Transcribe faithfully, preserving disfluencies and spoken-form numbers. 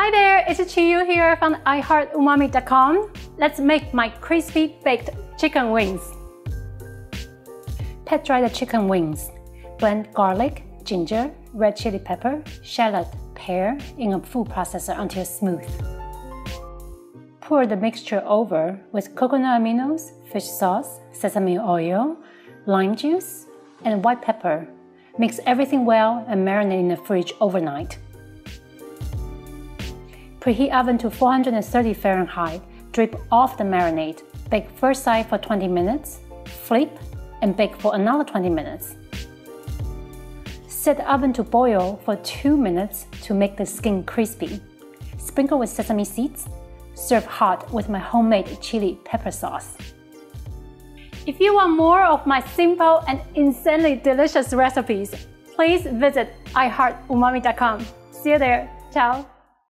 Hi there, it's Chiyu here from i heart umami dot com. Let's make my crispy baked chicken wings. Pat dry the chicken wings. Blend garlic, ginger, red chili pepper, shallot, pear in a food processor until smooth. Pour the mixture over with coconut aminos, fish sauce, sesame oil, lime juice, and white pepper. Mix everything well and marinate in the fridge overnight. Preheat oven to four hundred thirty Fahrenheit, drip off the marinade, bake first side for twenty minutes, flip, and bake for another twenty minutes. Set the oven to boil for two minutes to make the skin crispy. Sprinkle with sesame seeds. Serve hot with my homemade chili pepper sauce. If you want more of my simple and insanely delicious recipes, please visit i heart umami dot com. See you there. Ciao.